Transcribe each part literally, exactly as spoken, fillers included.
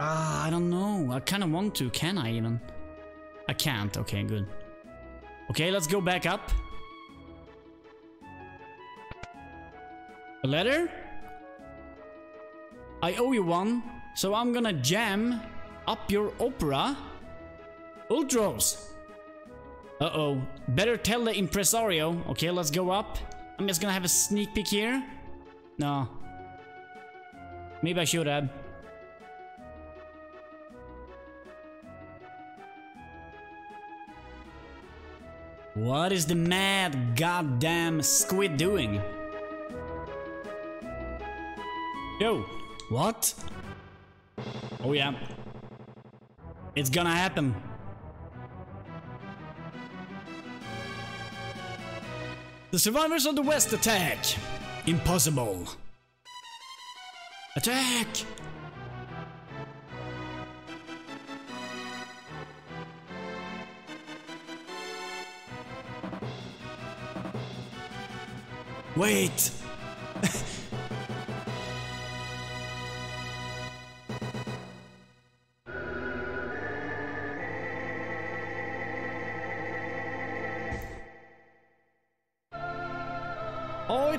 Ah, I don't know. I kind of want to. Can I even? I can't. Okay, good. Okay, let's go back up. A letter? I owe you one, so I'm gonna jam up your opera. Ultros! Uh-oh. Better tell the impresario. Okay, let's go up. I'm just gonna have a sneak peek here. No. Maybe I should have. What is the mad goddamn squid doing? Yo. What? Oh yeah. It's gonna happen. The survivors of the West attack! Impossible! Attack! Wait!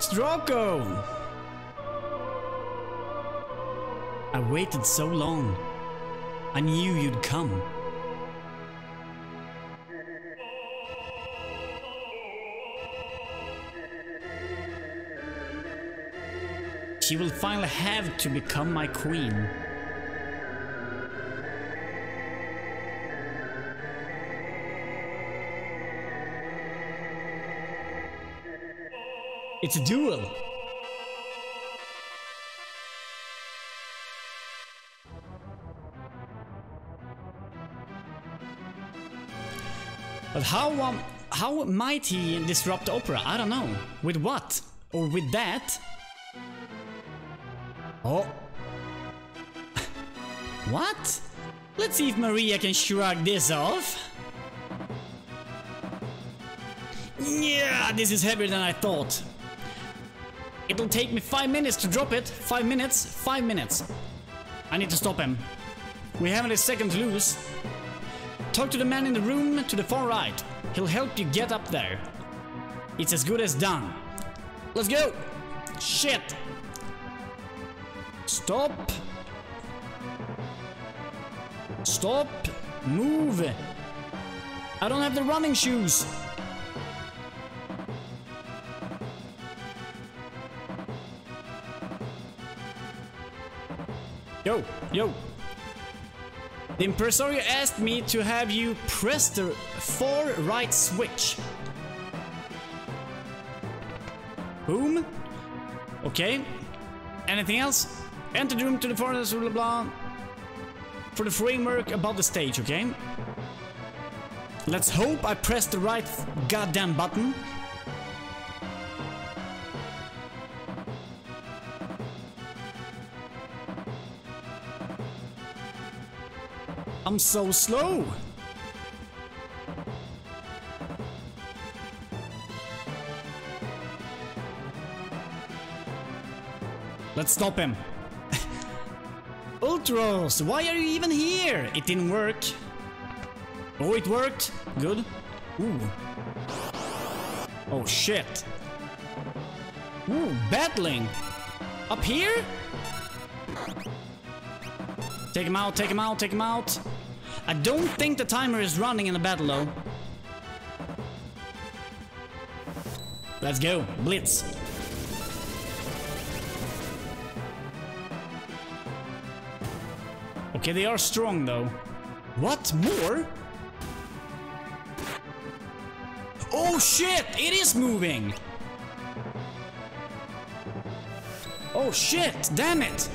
It's Draco! I waited so long. I knew you'd come. She will finally have to become my queen. It's a duel! But how um, how might he disrupt the opera? I don't know. With what? Or with that? Oh. What? Let's see if Maria can shrug this off. Yeah, this is heavier than I thought. It'll take me five minutes to drop it. Five minutes. Five minutes. I need to stop him. We haven't a second to lose. Talk to the man in the room to the far right. He'll help you get up there. It's as good as done. Let's go. Shit. Stop. Stop. Move. I don't have the running shoes. Yo, yo. The impresario asked me to have you press the far right switch. Boom. Okay. Anything else? Enter the room to the foreigners, blah, blah, blah. For the framework above the stage, okay? Let's hope I press the right goddamn button. I'm so slow! Let's stop him! Ultros, why are you even here? It didn't work. Oh, it worked. Good. Ooh. Oh shit. Ooh, battling! Up here? Take him out, take him out, take him out! I don't think the timer is running in the battle, though. Let's go. Blitz. Okay, they are strong, though. What more? Oh, shit! It is moving! Oh, shit! Damn it!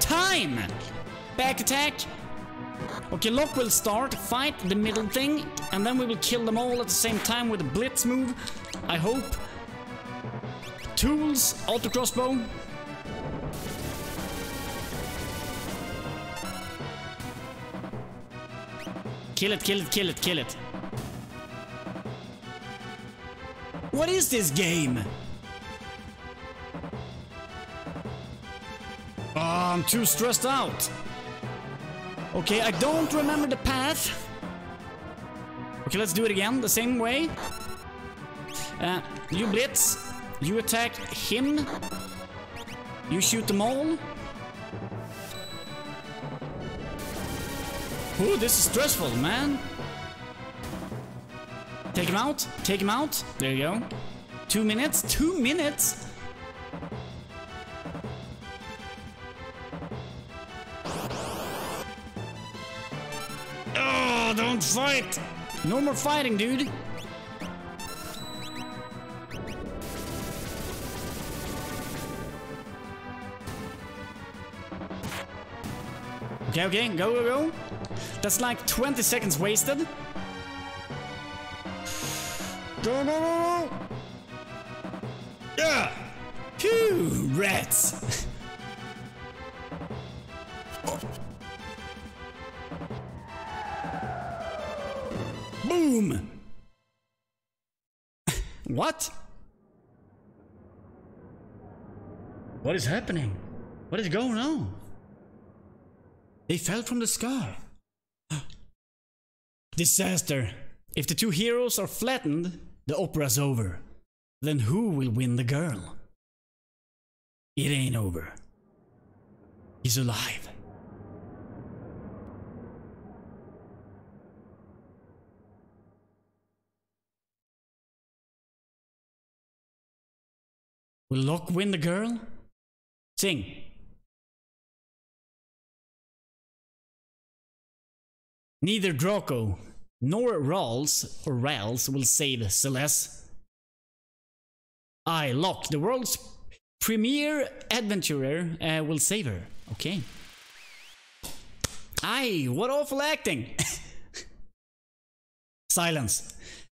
Time! Back attack. Okay, Locke will start, fight the middle thing, and then we will kill them all at the same time with a blitz move, I hope. Tools, auto crossbow. Kill it, kill it, kill it, kill it. What is this game? Oh, I'm too stressed out. Okay, I don't remember the path. Okay, let's do it again, the same way. Uh, you blitz. You attack him. You shoot them all. Ooh, this is stressful, man. Take him out. Take him out. There you go. Two minutes. Two minutes. Oh, don't fight. No more fighting, dude. Okay, okay, go, go, go. That's like twenty seconds wasted. Go, go, go, go. Yeah. Phew, rats. Oh. Boom. What? What is happening? What is going on? They fell from the sky. Disaster. If the two heroes are flattened, the opera's over. Then who will win the girl? It ain't over. He's alive. Will Locke win the girl? Sing. Neither Draco nor Ralse or Ralse will save Celeste. I, Locke, the world's premier adventurer, uh, will save her. Okay. Aye, what awful acting! Silence.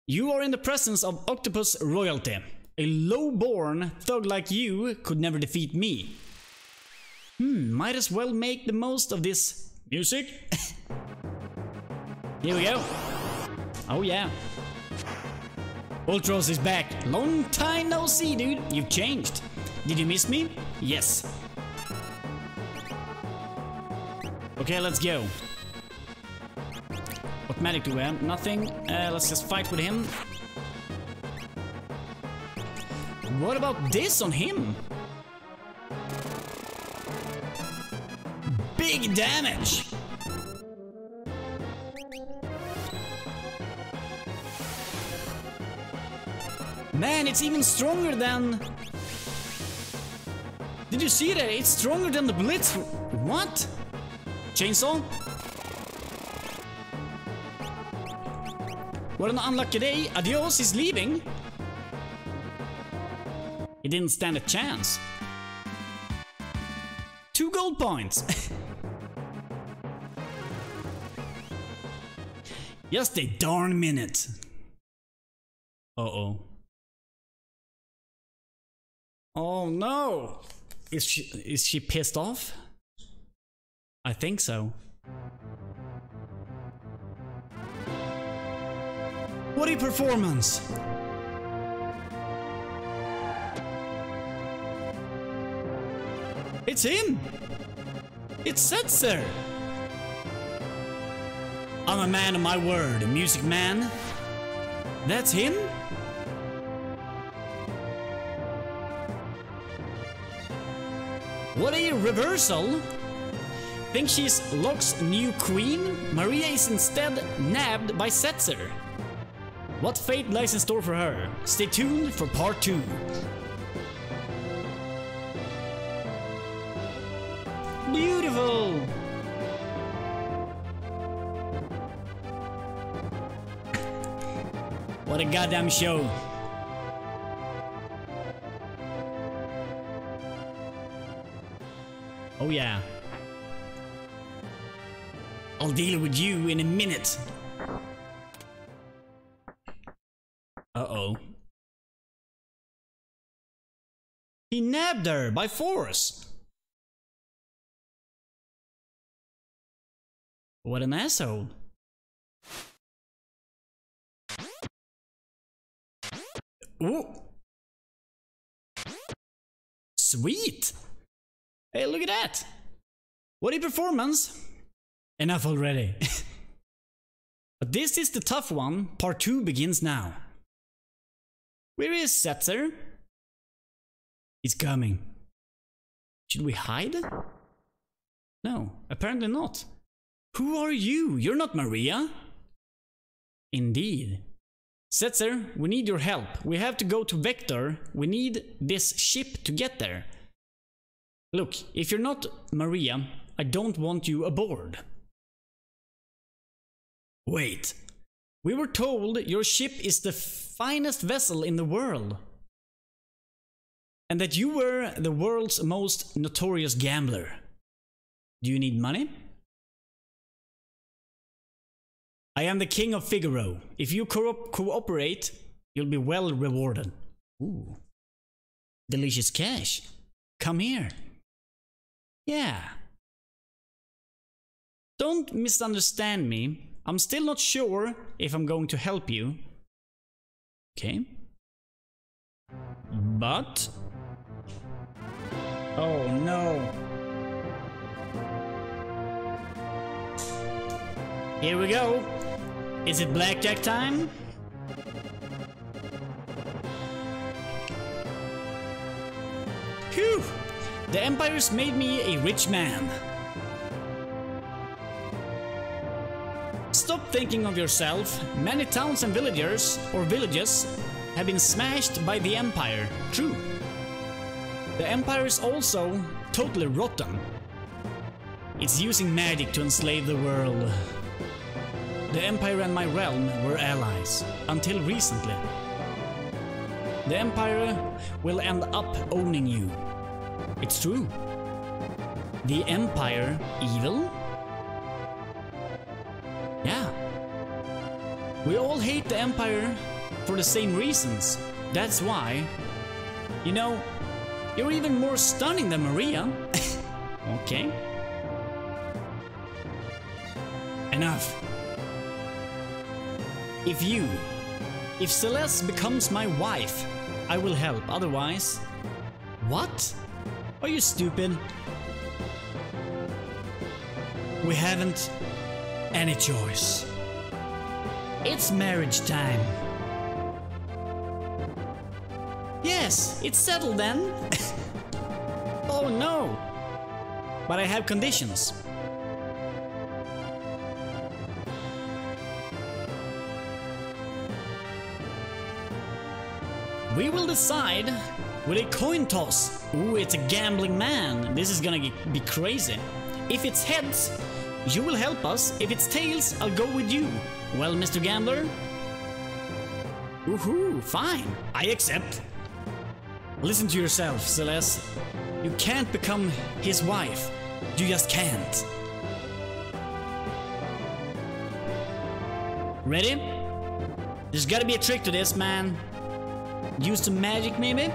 You are in the presence of octopus royalty. A low-born thug like you could never defeat me. Hmm, might as well make the most of this music. Here we go. Oh yeah. Ultros is back. Long time no see, dude. You've changed. Did you miss me? Yes. Okay, let's go. What magic do we have? Nothing. Uh, let's just fight with him. What about this on him? Big damage. Man, it's even stronger than... Did you see that? It's stronger than the Blitz. What? Chainsaw? What an unlucky day. Adios is leaving. He didn't stand a chance. Two gold points. Just a darn minute. Uh-oh. Oh no! Is she is she pissed off? I think so. What a performance! It's him! It's Setzer! I'm a man of my word, a music man. That's him? What a reversal! Think she's Locke's new queen? Maria is instead nabbed by Setzer. What fate lies in store for her? Stay tuned for part two. Beautiful! What a goddamn show! Oh yeah. I'll deal with you in a minute. Uh-oh. He nabbed her by force. What an asshole. Ooh. Sweet! Hey, look at that! What a performance! Enough already. But this is the tough one. Part two begins now. Where is Setzer? He's coming. Should we hide? No, apparently not. Who are you? You're not Maria. Indeed. Setzer, we need your help. We have to go to Vector. We need this ship to get there. Look, if you're not Maria, I don't want you aboard. Wait. We were told your ship is the finest vessel in the world. And that you were the world's most notorious gambler. Do you need money? I am the king of Figaro. If you co- cooperate, you'll be well rewarded. Ooh. Delicious cash. Come here. Yeah. Don't misunderstand me. I'm still not sure if I'm going to help you. Okay. But... oh no. Here we go. Is it blackjack time? Phew! The Empire's made me a rich man. Stop thinking of yourself. Many towns and villagers, or villages, have been smashed by the Empire. True. The Empire is also totally rotten. It's using magic to enslave the world. The Empire and my realm were allies, until recently. The Empire will end up owning you. It's true. The Empire evil? Yeah. We all hate the Empire for the same reasons. That's why, you know, you're even more stunning than Maria. Okay. Enough. If you, if Celeste becomes my wife, I will help, otherwise... What? Are you stupid? We haven't any choice. It's marriage time. Yes, it's settled then. Oh no! But I have conditions. We will decide with a coin toss. Ooh, it's a gambling man. This is gonna be crazy. If it's heads, you will help us. If it's tails, I'll go with you. Well, Mister Gambler? Woohoo, fine. I accept. Listen to yourself, Celeste. You can't become his wife. You just can't. Ready? There's gotta be a trick to this, man. Use some magic, maybe?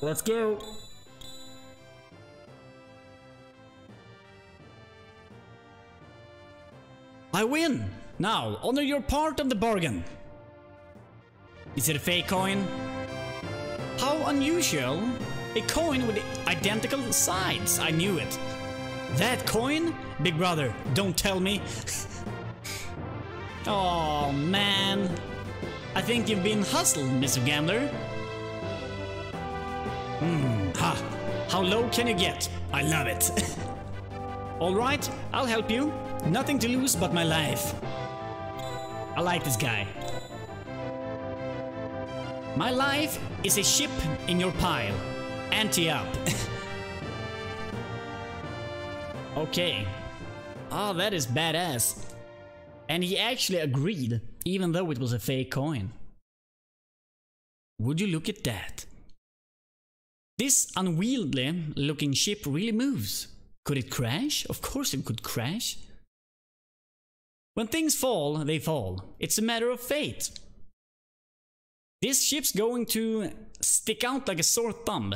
Let's go! I win! Now, honor your part of the bargain! Is it a fake coin? How unusual! A coin with identical sides! I knew it! That coin? Big brother, don't tell me! Oh man, I think you've been hustled, Mister Gambler. Hmm, ha, how low can you get? I love it. Alright, I'll help you. Nothing to lose but my life. I like this guy. My life is a ship in your pile. Ante up. Okay. Oh, that is badass. And he actually agreed, even though it was a fake coin. Would you look at that? This unwieldy looking ship really moves. Could it crash? Of course it could crash. When things fall, they fall. It's a matter of fate. This ship's going to stick out like a sore thumb.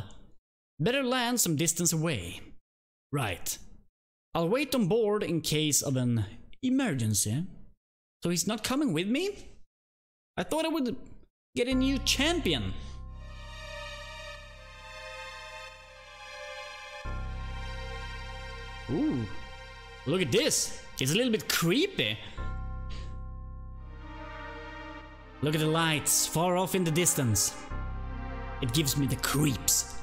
Better land some distance away. Right. I'll wait on board in case of an emergency. So he's not coming with me? I thought I would get a new champion. Ooh, look at this. It's a little bit creepy. Look at the lights far off in the distance. It gives me the creeps.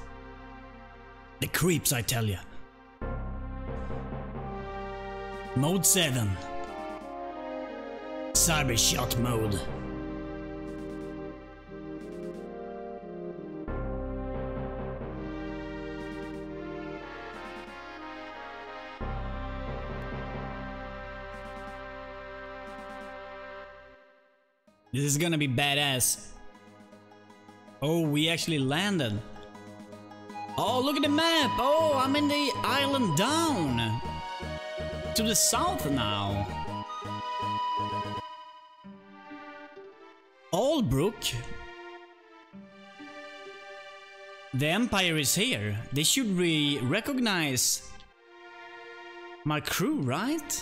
The creeps, I tell you. Mode seven. Cyber shot mode. This is gonna be badass. Oh, we actually landed. Oh, look at the map. Oh, I'm in the island down. To the south now. Albrook. The Empire is here. They should re recognize my crew, right?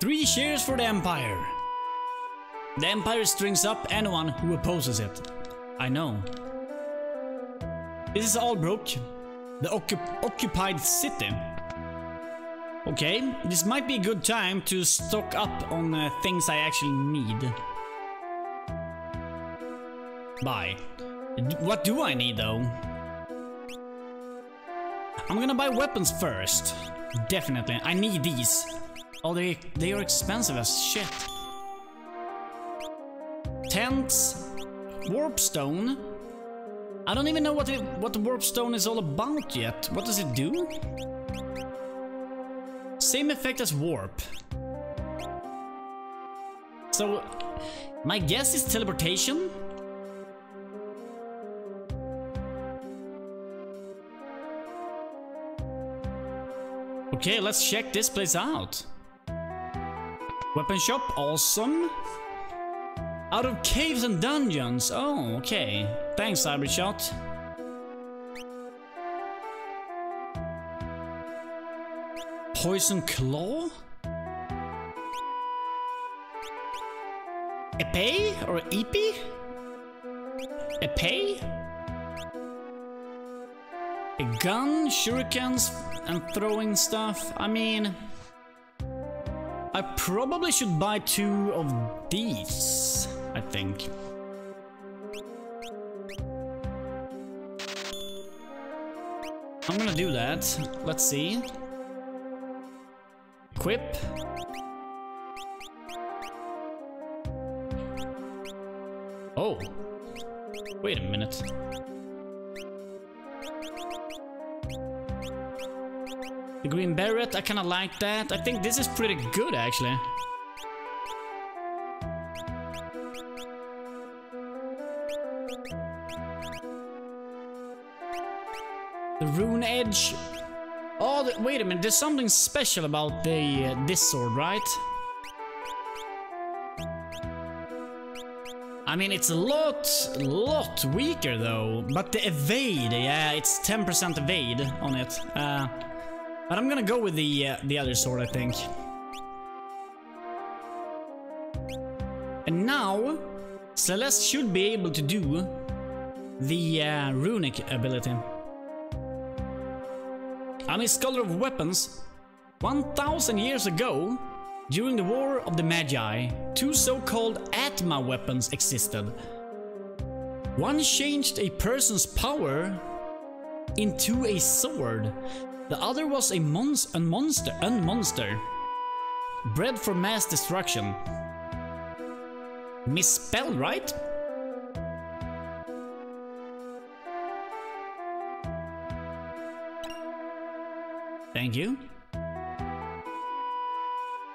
Three cheers for the Empire! The Empire strings up anyone who opposes it. I know. This is Albrook, the occup occupied city. Okay, this might be a good time to stock up on uh, things I actually need. Buy. What do I need though? I'm gonna buy weapons first. Definitely, I need these. Oh, they, they are expensive as shit. Tents. Warpstone. I don't even know what, it, what the Warpstone is all about yet. What does it do? Same effect as Warp. So, my guess is teleportation. Okay, let's check this place out. Weapon shop, awesome. Out of caves and dungeons. Oh, okay. Thanks, Cybershot. Poison claw? Epee or Epi? Epee? A gun, shurikens, and throwing stuff. I mean, I probably should buy two of these, I think. I'm gonna do that. Let's see. Equip. Oh. Wait a minute. The green beret, I kinda like that. I think this is pretty good, actually. The rune edge. Oh, the, wait a minute. There's something special about the uh, this sword, right? I mean, it's a lot, lot weaker, though. But the evade, yeah, it's ten percent evade on it. Uh... But I'm gonna go with the uh, the other sword, I think. And now, Celeste should be able to do the uh, runic ability. I'm a scholar of weapons. one thousand years ago, during the War of the Magi, two so-called Atma weapons existed. One changed a person's power into a sword. The other was a monst- a monster- a monster. Bred for mass destruction. Misspelled, right? Thank you.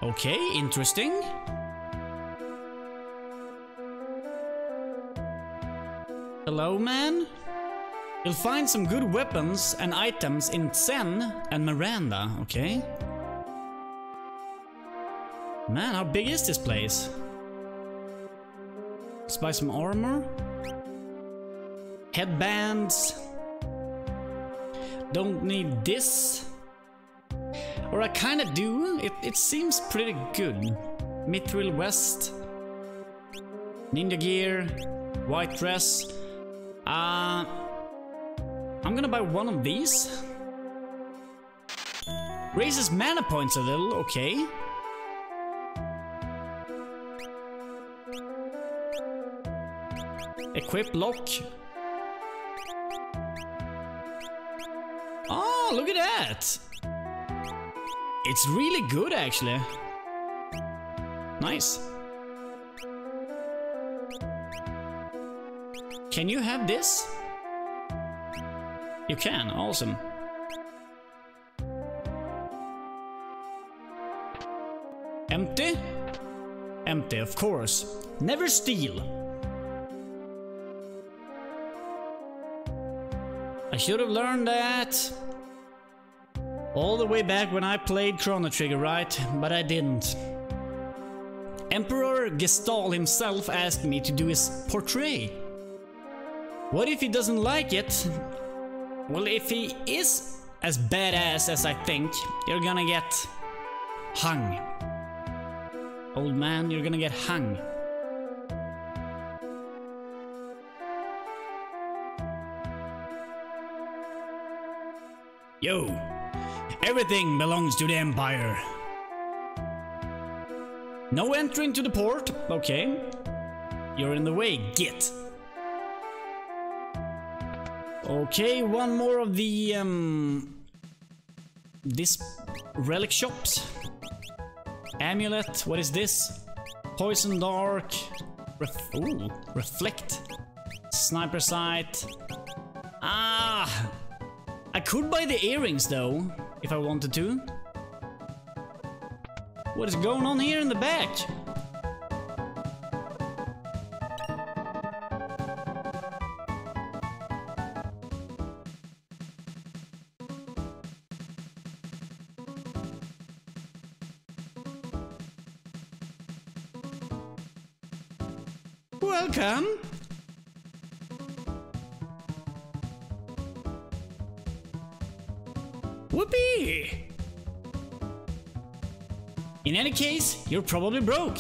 Okay, interesting. Hello, man. You'll find some good weapons and items in Zen and Miranda, okay? Man, how big is this place? Let's buy some armor. Headbands. Don't need this. Or I kinda do. It, it seems pretty good. Mithril West. Ninja gear. White dress. Uh, I'm gonna buy one of these. Raises mana points a little, okay. Equip Locke. Oh, look at that! It's really good, actually. Nice. Can you have this? You can, awesome. Empty? Empty, of course. Never steal. I should have learned that all the way back when I played Chrono Trigger, right? But I didn't. Emperor Gestahl himself asked me to do his portrait. What if he doesn't like it? Well, if he is as badass as I think, you're gonna get hung. Old man, you're gonna get hung. Yo, everything belongs to the Empire. No entry into the port. Okay. You're in the way, git. Okay, one more of the, um... this relic shops. Amulet, what is this? Poison Dark. Ref Ooh, Reflect. Sniper Sight. Ah... I could buy the earrings, though, if I wanted to. What is going on here in the back? Welcome! Whoopee! In any case, you're probably broke.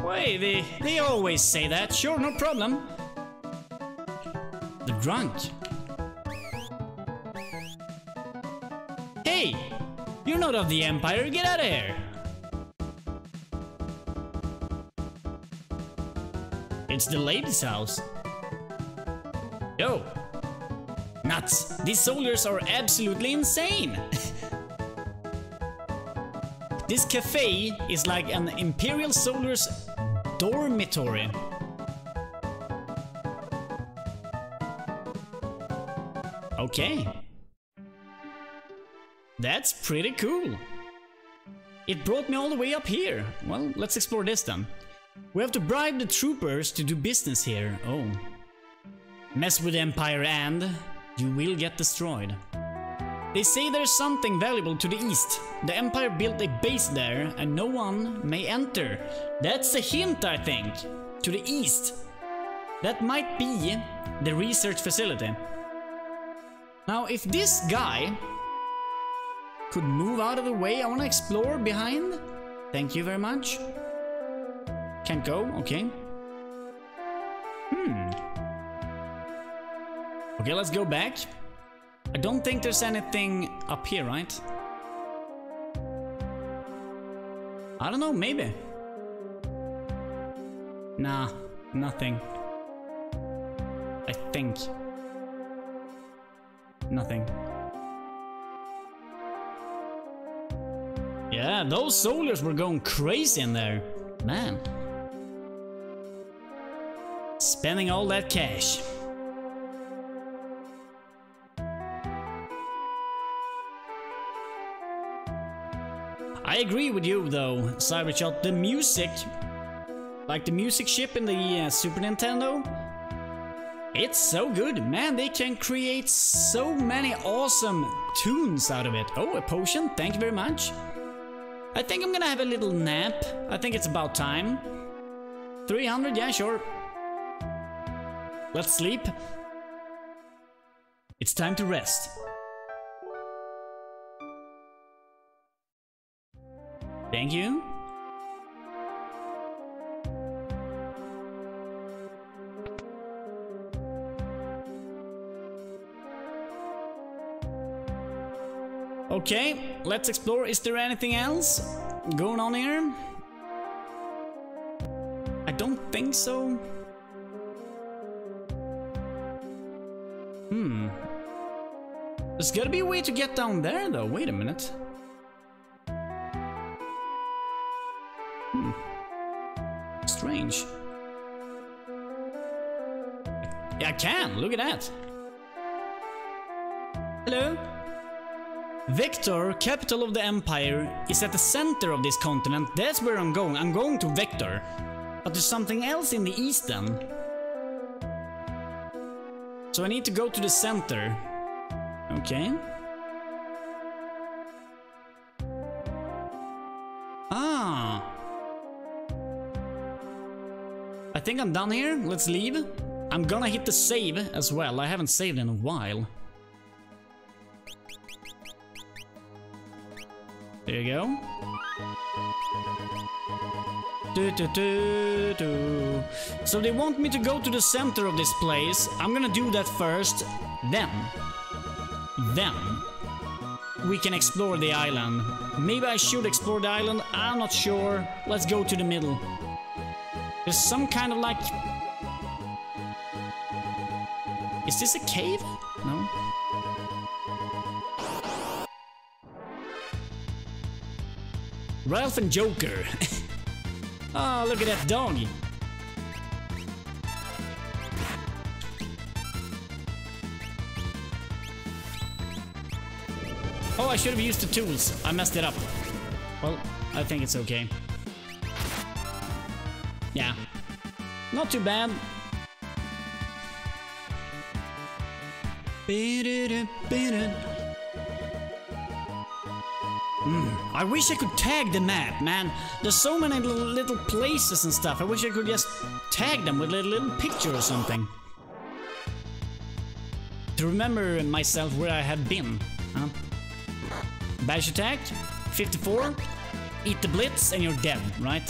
Wait, they, they always say that. Sure, no problem. They're drunk. Hey! You're not of the Empire, get out of here! It's the lady's house. Yo! Nuts! These soldiers are absolutely insane! This cafe is like an Imperial soldier's dormitory. Okay. That's pretty cool. It brought me all the way up here. Well, let's explore this then. We have to bribe the troopers to do business here. Oh. Mess with the Empire and... you will get destroyed. They say there's something valuable to the east. The Empire built a base there and no one may enter. That's a hint, I think. To the east. That might be the research facility. Now, if this guy could move out of the way, I want to explore behind. Thank you very much. Can't go, okay. Hmm. Okay, let's go back. I don't think there's anything up here, right? I don't know, maybe. Nah, nothing. I think. Nothing. Yeah, those soldiers were going crazy in there. Man. Spending all that cash. I agree with you though, Cybershot. The music, like the music chip in the uh, Super Nintendo, it's so good. Man, they can create so many awesome tunes out of it. Oh, a potion. Thank you very much. I think I'm gonna have a little nap. I think it's about time. three hundred, yeah, sure. Let's sleep. It's time to rest. Thank you. Okay, let's explore. Is there anything else going on here? I don't think so. Hmm. There's gotta be a way to get down there though. Wait a minute. Hmm. Strange. Yeah, I can. Look at that. Hello. Vector, capital of the Empire, is at the center of this continent. That's where I'm going. I'm going to Vector. But there's something else in the east then. So I need to go to the center. Okay. Ah. I think I'm done here. Let's leave. I'm gonna hit the save as well. I haven't saved in a while. There you go. Do, do, do, do. So they want me to go to the center of this place. I'm gonna do that first. Then. Then. We can explore the island. Maybe I should explore the island. I'm not sure. Let's go to the middle. There's some kind of like... Is this a cave? No. Ralse and Joker. Oh, look at that dog. Oh, I should have used the tools. I messed it up. Well, I think it's okay. Yeah. Not too bad. Mm, I wish I could tag the map, man. There's so many little, little places and stuff. I wish I could just tag them with a little, little picture or something. To remember myself where I have been. Huh? Bash attack, fifty-four. Eat the blitz and you're dead, right?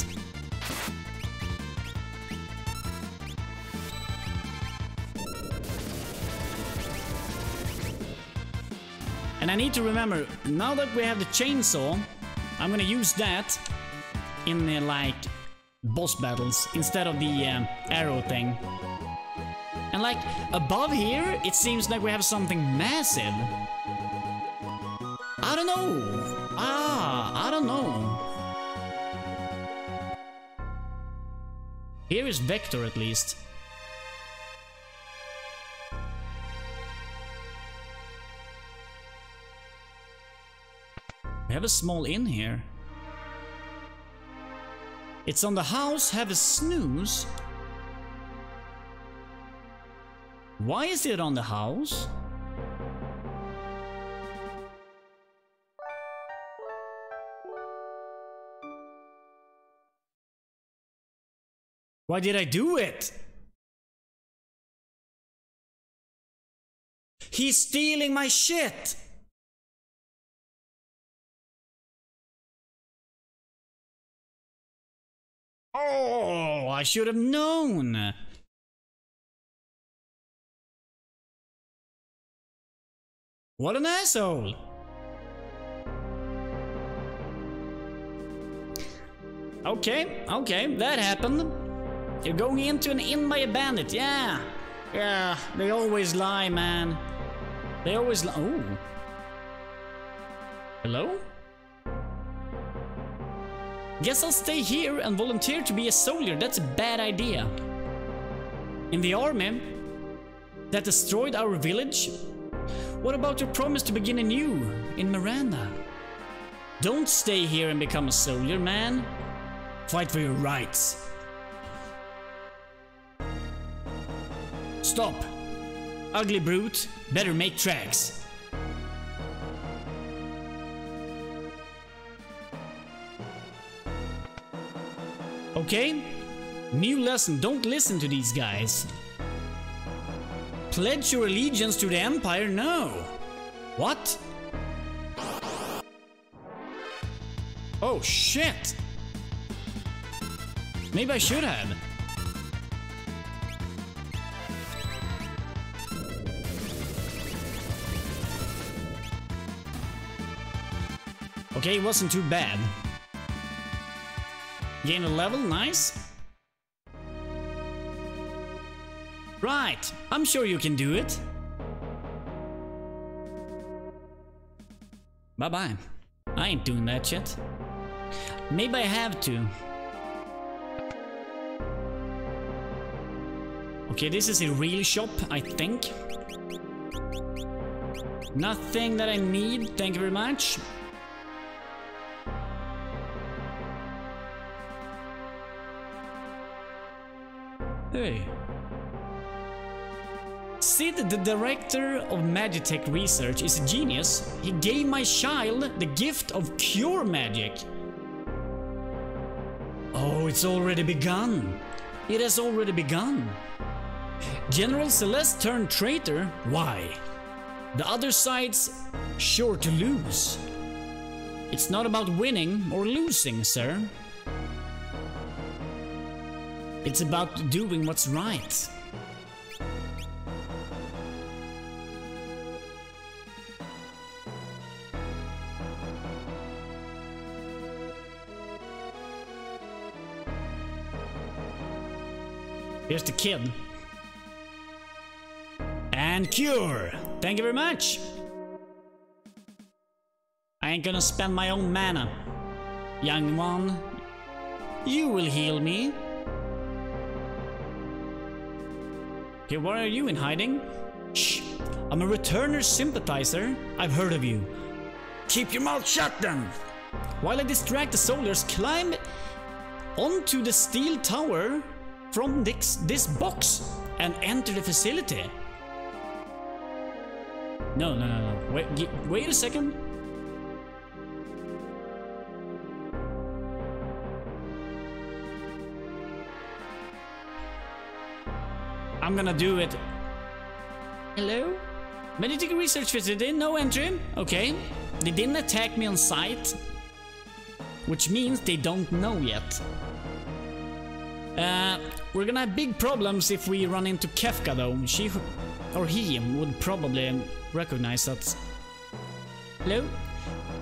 And I need to remember, now that we have the chainsaw, I'm gonna use that in the, like, boss battles instead of the um, arrow thing. And like, above here, it seems like we have something massive. I don't know. Ah, I don't know. Here is Vector at least. Have a small inn here. It's on the house, have a snooze. Why is it on the house? Why did I do it? He's stealing my shit! Oh, I should have known. What an asshole. Okay, okay, that happened. You're going into an inn by a bandit, yeah. Yeah, they always lie, man. They always lie. Oh. Hello? Guess I'll stay here and volunteer to be a soldier. That's a bad idea. In the army that destroyed our village? What about your promise to begin anew in Miranda? Don't stay here and become a soldier, man. Fight for your rights. Stop. Ugly brute. Better make tracks. Okay, new lesson, don't listen to these guys. Pledge your allegiance to the Empire? No. What? Oh, shit! Maybe I should have. Okay, it wasn't too bad. Gain a level, nice. Right, I'm sure you can do it. Bye-bye. I ain't doing that shit. Maybe I have to. Okay, this is a real shop, I think. Nothing that I need, thank you very much. Hey. Sid, the director of Magitek Research, is a genius. He gave my child the gift of cure magic. Oh, it's already begun. It has already begun. General Celeste turned traitor. Why? The other side's sure to lose. It's not about winning or losing, sir. It's about doing what's right. Here's the kid. And cure! Thank you very much! I ain't gonna spend my own mana. Young one, you will heal me. Okay, where are you in hiding? Shh! I'm a returner sympathizer. I've heard of you. Keep your mouth shut then! While I distract the soldiers, climb onto the steel tower from this, this box and enter the facility. No, no, no, no. Wait, wait a second. I'm gonna do it. Hello? Medical research facility, no entry. Okay. They didn't attack me on sight, which means they don't know yet. Uh, we're gonna have big problems if we run into Kefka though. She or he would probably recognize us. Hello?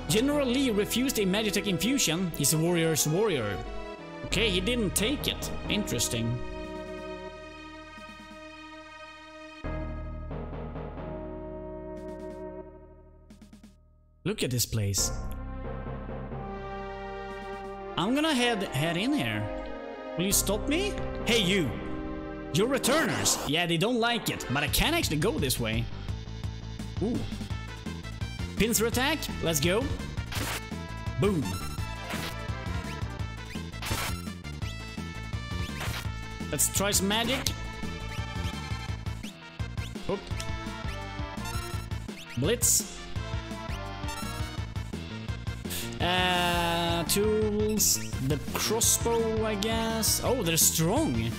General Lee refused a Magitek infusion. He's a warrior's warrior. Okay, he didn't take it. Interesting. Look at this place. I'm gonna head head in here. Will you stop me? Hey you! You're returners! Yeah, they don't like it, but I can actually go this way. Ooh. Pincer attack, let's go. Boom. Let's try some magic. Oop. Blitz. Uh, tools, the crossbow, I guess. Oh, they're strong.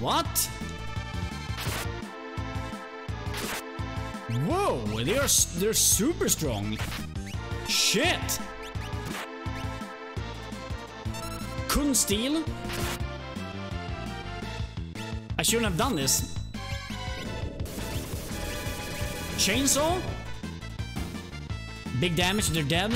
What? Whoa, they are, they're super strong. Shit. Couldn't steal. I shouldn't have done this. Chainsaw? Big damage, they're dead.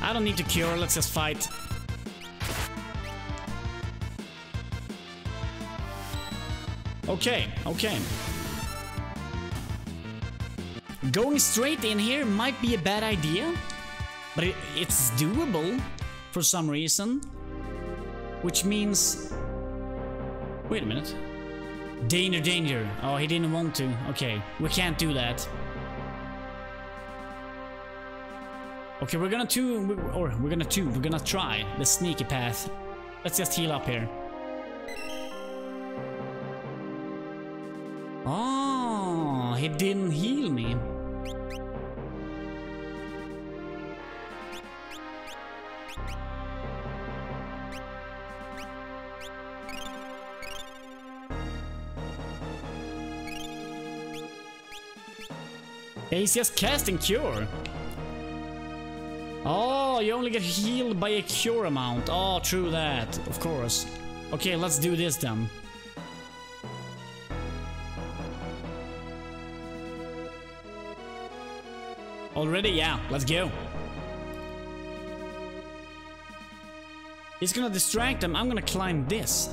I don't need to cure, let's just fight. Okay, okay. Going straight in here might be a bad idea. But it, it's doable for some reason, which means... Wait a minute. Danger, danger. Oh, he didn't want to. Okay, we can't do that. Okay, we're gonna two, or we're gonna two, we're gonna try the sneaky path. Let's just heal up here. Oh, he didn't heal me. Yeah, he's just casting Cure. Oh, you only get healed by a Cure amount. Oh, true that, of course. Okay, let's do this then. Already? Yeah, let's go. He's gonna distract them. I'm gonna climb this.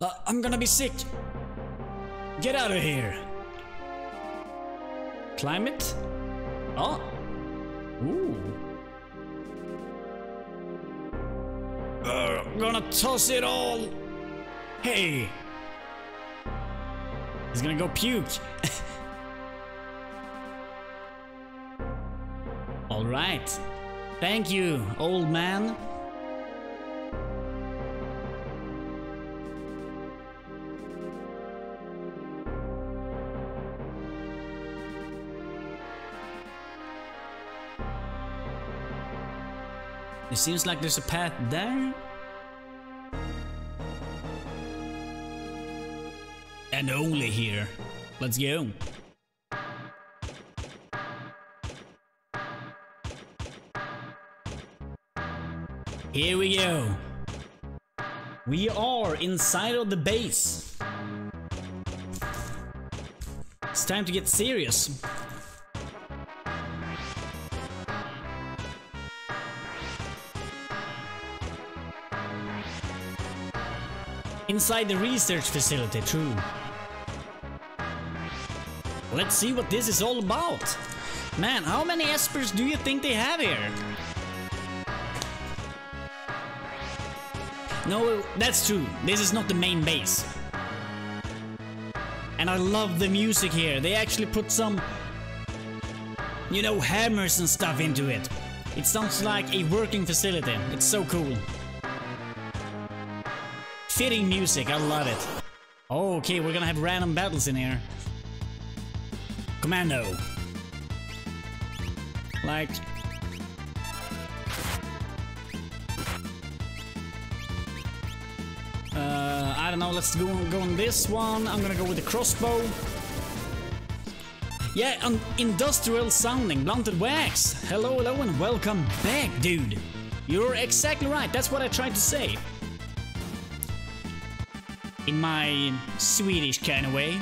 Uh, I'm gonna be sick. Get out of here. Climb it. Oh. Ooh. Uh, gonna toss it all. Hey. He's gonna go puke. All right. Thank you, old man. It seems like there's a path there. And only here. Let's go. Here we go. We are inside of the base. It's time to get serious. Inside the research facility, true. Let's see what this is all about. Man, how many espers do you think they have here? No, that's true. This is not the main base. And I love the music here. They actually put some, you know, hammers and stuff into it. It sounds like a working facility. It's so cool. Fitting music. I love it. Oh, okay, we're gonna have random battles in here. Commando. Like... Uh, I don't know, let's go, go on this one. I'm gonna go with the crossbow. Yeah, um, industrial sounding, blunted wax. Hello, hello, and welcome back, dude. You're exactly right, that's what I tried to say. In my Swedish kind of way.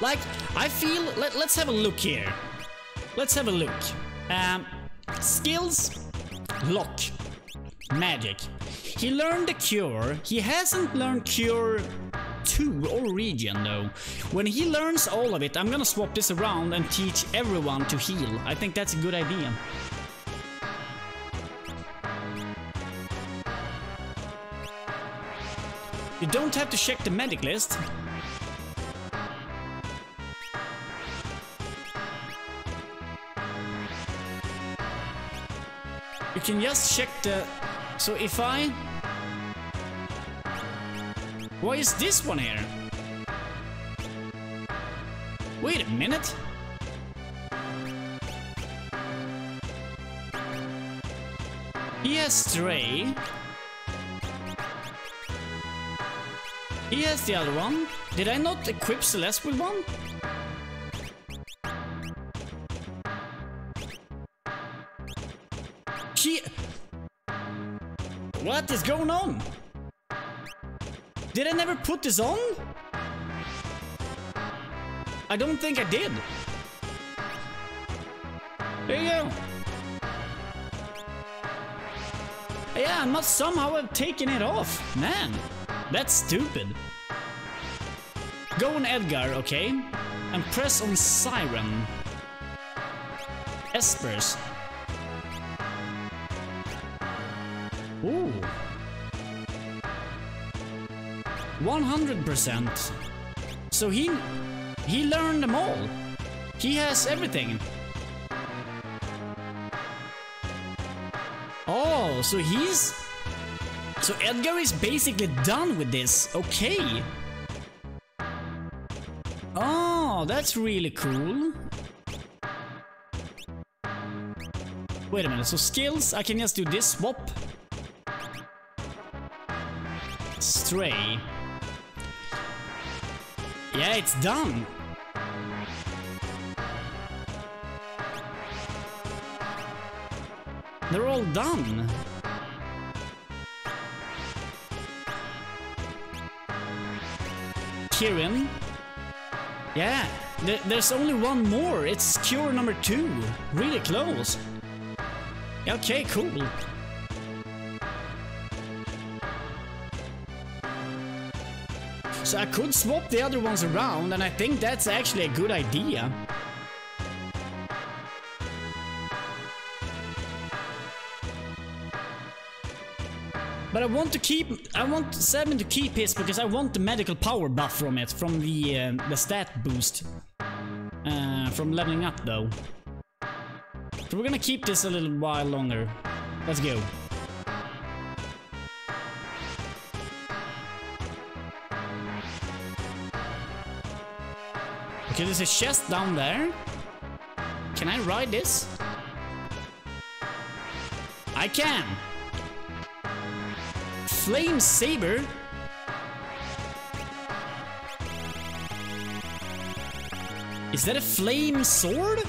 Like, I feel... Let, let's have a look here. Let's have a look. Um, skills... Locke. Magic. He learned the Cure. He hasn't learned Cure two or Regen though. When he learns all of it, I'm gonna swap this around and teach everyone to heal. I think that's a good idea. You don't have to check the medic list. You can just check the... So if I... Why is this one here? Wait a minute. He has Stray. He has the other one. Did I not equip Celeste with one? She... What is going on? Did I never put this on? I don't think I did. There you go. Yeah, I must somehow have taken it off. Man. That's stupid. Go on Edgar, okay? And press on Siren. Espers. Ooh. one hundred percent. So he... He learned them all. He has everything. Oh, so he's... So Edgar is basically done with this, okay. Oh, that's really cool. Wait a minute, so skills, I can just do this swap. stray. Yeah, it's done. They're all done. Kirin. Yeah, there, there's only one more. It's cure number two. Really close. Okay, cool. So I could swap the other ones around, and I think that's actually a good idea. But I want to keep, I want Sabin to keep his, because I want the medical power buff from it, from the, uh, the stat boost. Uh, from leveling up though. So we're gonna keep this a little while longer. Let's go. Okay, there's a chest down there. Can I ride this? I can! Flame Saber? Is that a flame sword?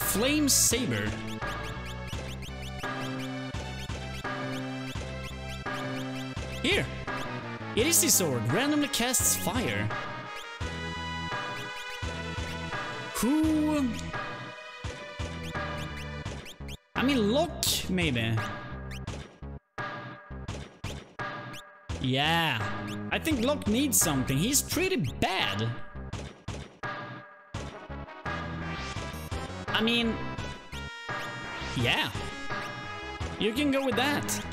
Flame Saber. Here! It is the sword. Randomly casts fire. Who? I mean, Locke, maybe. Yeah, I think Locke needs something. He's pretty bad. I mean, yeah. You can go with that.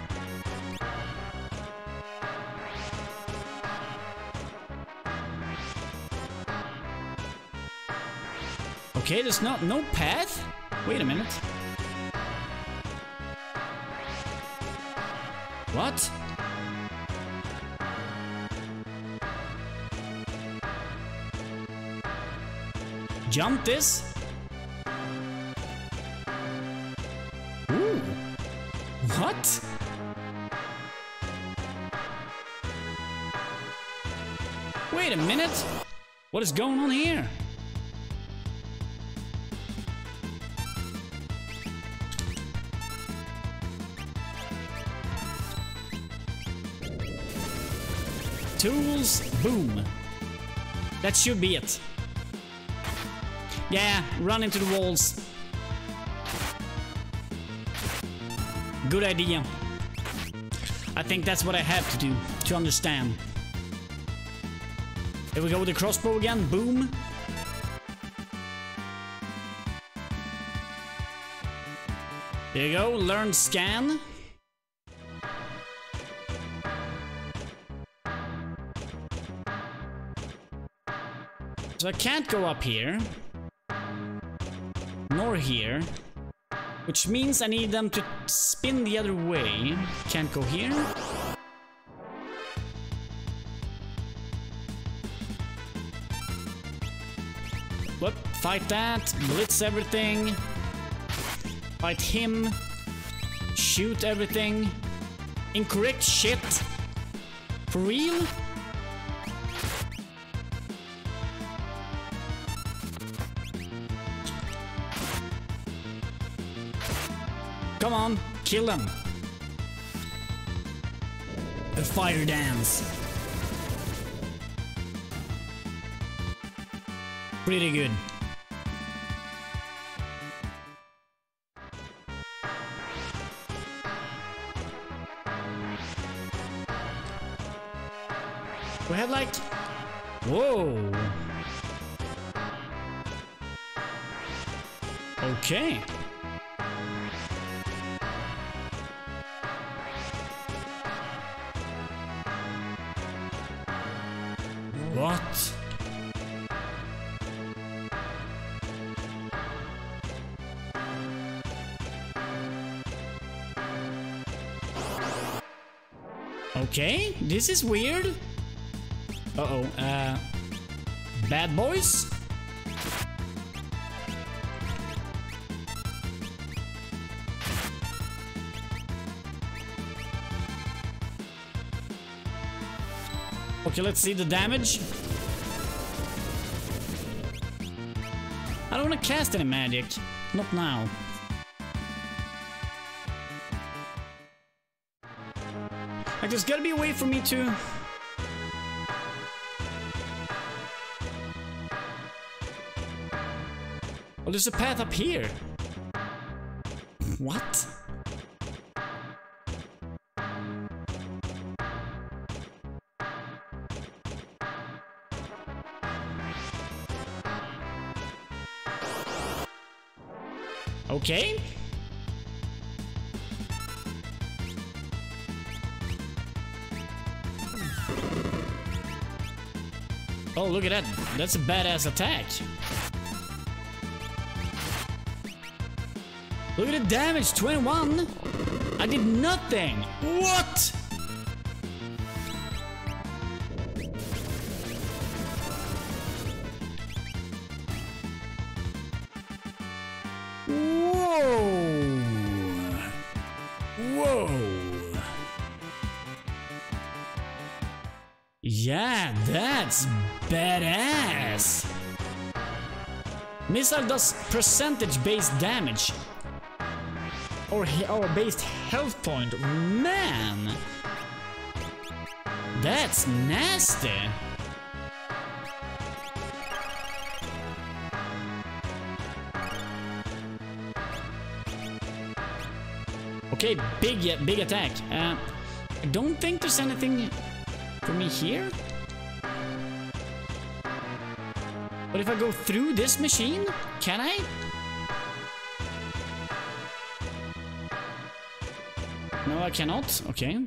Okay, there's not no path? Wait a minute. What? Jump this? Ooh. What? Wait a minute. What is going on here? Tools, boom. That should be it. Yeah, run into the walls. Good idea. I think that's what I have to do, to understand. Here we go with the crossbow again, boom. There you go, learn scan. So I can't go up here. Nor here, which means I need them to spin the other way. Can't go here. Whoop, fight that, blitz everything. Fight him. Shoot everything. Incorrect shit. For real? Come on, kill them. A fire dance. Pretty good. We have like... Whoa. Okay. What? Okay, this is weird. Uh-oh, uh... Bad boys? Okay, let's see the damage. I don't want to cast any magic. Not now. Like, there's gotta be a way for me to... Oh, there's a path up here. What? Okay. Oh, look at that. That's a badass attack. Look at the damage, twenty-one. I did nothing. What? Yeah, that's badass! Missile does percentage-based damage. Or, or based health point. Man! That's nasty! Okay, big, big attack. Uh, I don't think there's anything... for me here? But if I go through this machine, can I? No, I cannot. Okay.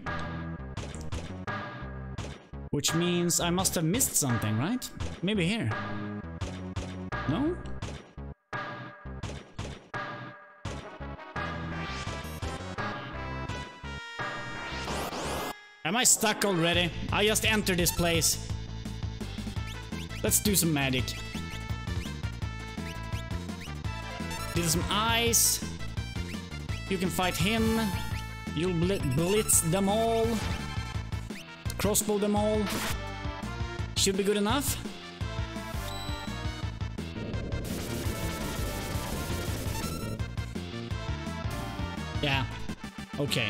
Which means I must have missed something, right? Maybe here. No? Am I stuck already? I just entered this place. Let's do some magic. This is some ice. You can fight him. You'll bl blitz them all. Crossbow them all. Should be good enough. Yeah. Okay.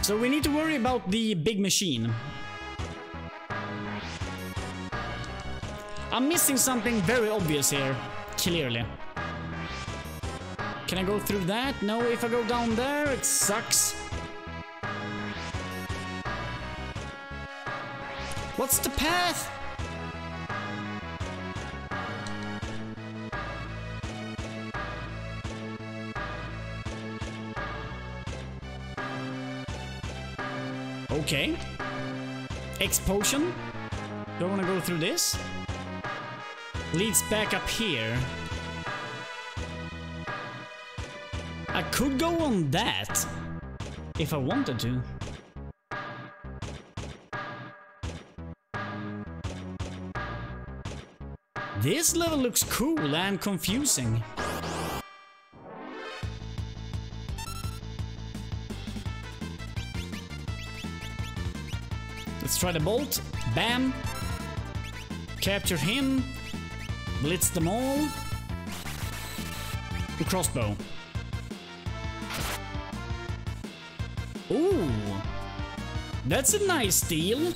So we need to worry about the big machine. I'm missing something very obvious here, clearly. Can I go through that? No, if I go down there, it sucks. What's the path? Okay. X-Potion. Don't want to go through this. Leads back up here. I could go on that. If I wanted to. This level looks cool and confusing. Let's try the bolt. Bam. Capture him. Blitz them all. The crossbow. Ooh. That's a nice deal.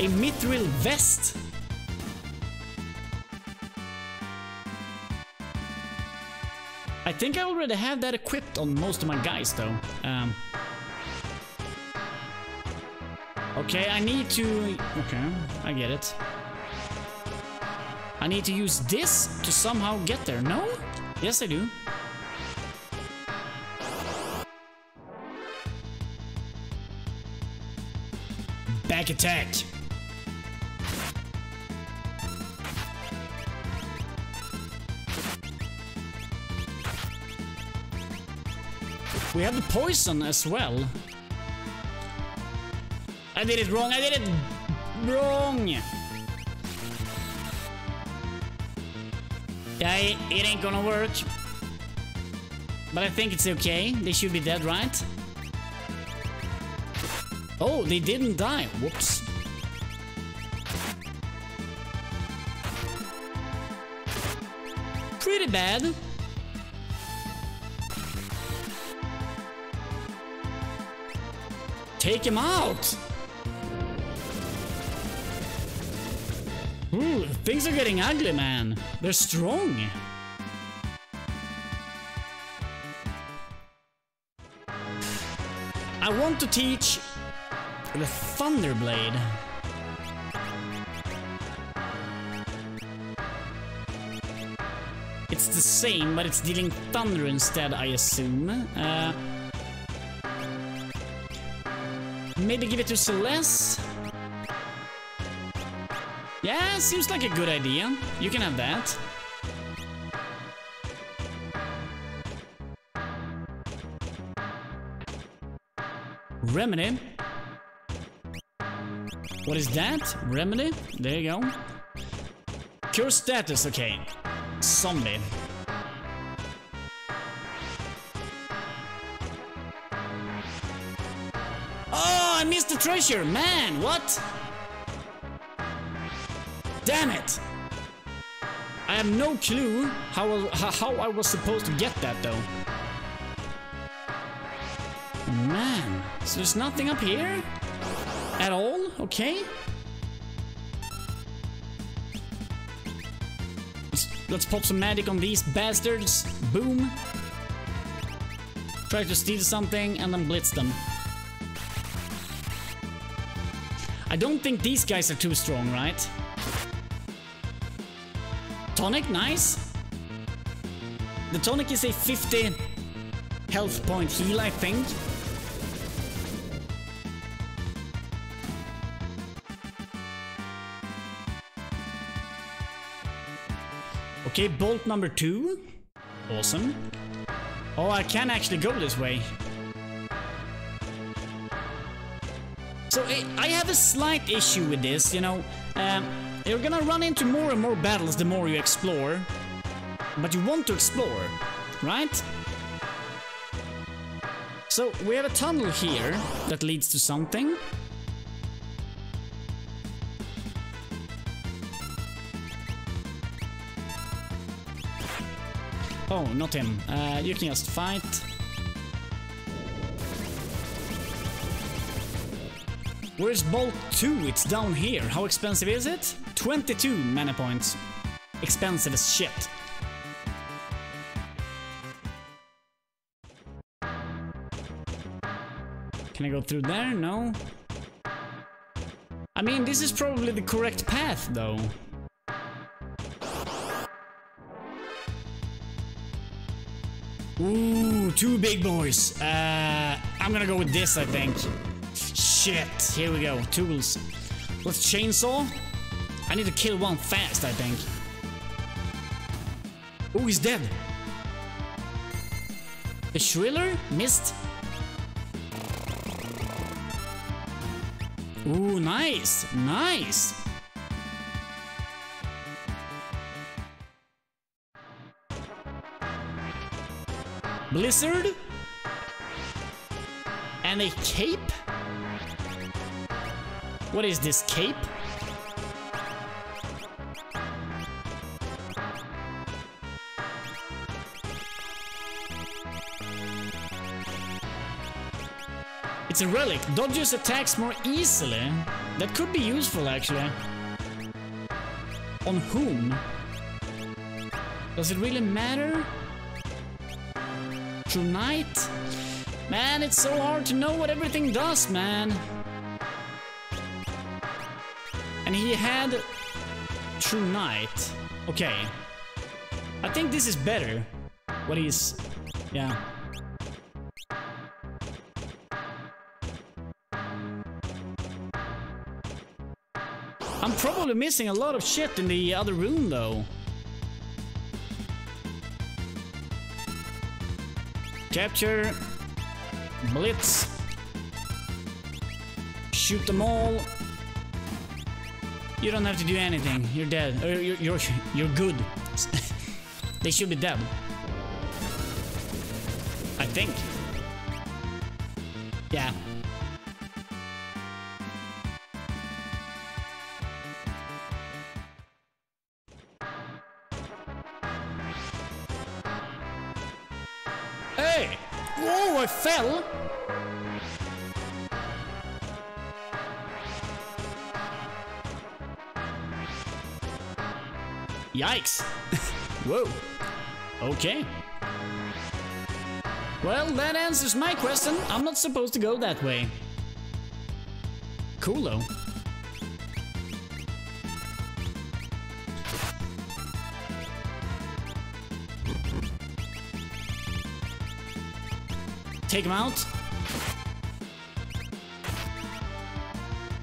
A mithril vest. I think I already have that equipped on most of my guys though. Um... Okay, I need to... Okay, I get it. I need to use this to somehow get there. No? Yes, I do. Back attack. We have the poison as well. I did it wrong, I did it wrong! Yeah, it, it ain't gonna work. But I think it's okay, they should be dead, right? Oh, they didn't die. Whoops. Pretty bad. Take him out. Ooh, things are getting ugly, man. They're strong. I want to teach the Thunder Blade. It's the same, but it's dealing thunder instead, I assume. Uh, maybe give it to Celeste? Yeah, seems like a good idea. You can have that. Remedy. What is that? Remedy? There you go. Cure status, okay. Zombie. Oh, I missed the treasure! Man, what? Damn it! I have no clue how, how I was supposed to get that, though. Man, so there's nothing up here? At all? Okay. Let's, let's pop some magic on these bastards. Boom. Try to steal something and then blitz them. I don't think these guys are too strong, right? Tonic, nice. The tonic is a fifty health point heal, I think. Okay, bolt number two. Awesome. Oh, I can actually go this way. So, I have a slight issue with this, you know. Um, you're gonna run into more and more battles the more you explore. But you want to explore, right? So, we have a tunnel here that leads to something. Oh, not him. Uh, you can just fight. Where's bolt two? It's down here. How expensive is it? twenty-two mana points. Expensive as shit. Can I go through there? No. I mean, this is probably the correct path, though. Ooh, two big boys. Uh, I'm gonna go with this, I think. Shit, here we go, tools. Let's chainsaw. I need to kill one fast, I think. Ooh, he's dead. A shriller? Missed. Ooh, nice, nice. Blizzard and a cape. What is this cape? It's a relic. Dodges attacks more easily. That could be useful, actually. On whom? Does it really matter? Tonight? Man, it's so hard to know what everything does, man. And he had True Knight. Okay. I think this is better. What is... yeah. I'm probably missing a lot of shit in the other room, though. Capture, blitz, shoot them all. You don't have to do anything. You're dead. Or you're you're, you're good. They should be dead. I think. Yeah. Hey! Whoa, I fell! Yikes! Whoa. Okay. Well, that answers my question. I'm not supposed to go that way. Coolo. Take him out.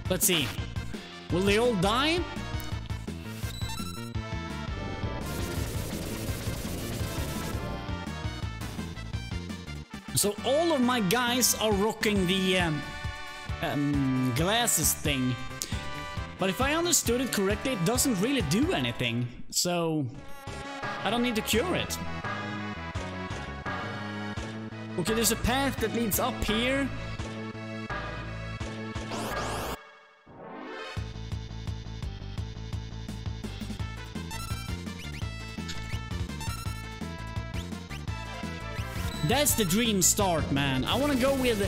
Let's see. Will they all die? So all of my guys are rocking the um, um, glasses thing. But if I understood it correctly, it doesn't really do anything. So I don't need to cure it. Okay, there's a path that leads up here. That's the dream start, man. I want to go with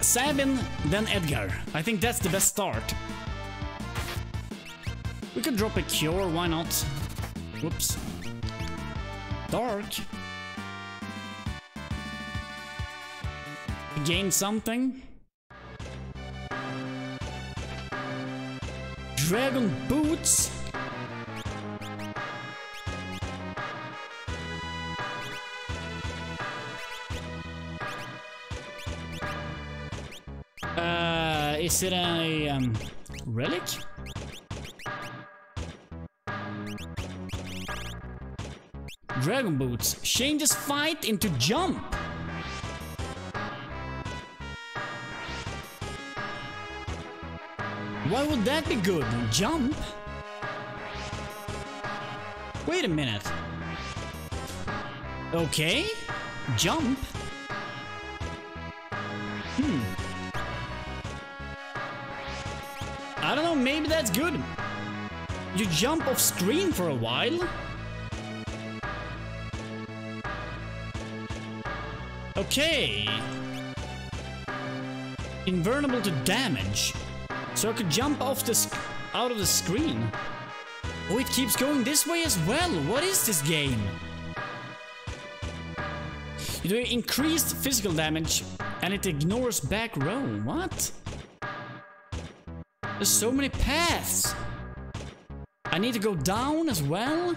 Sabin, then Edgar. I think that's the best start. We could drop a cure, why not? Whoops. Dark. Gain something. Dragon boots. Uh, is it a um, relic? Dragon boots changes fight into jump. Why would that be good? Jump? Wait a minute. Okay. Jump. Hmm. I don't know, maybe that's good. You jump off screen for a while. Okay. Invulnerable to damage. So I could jump off the sc out of the screen. Oh, it keeps going this way as well. What is this game? You do increased physical damage and it ignores back row. What? There's so many paths. I need to go down as well.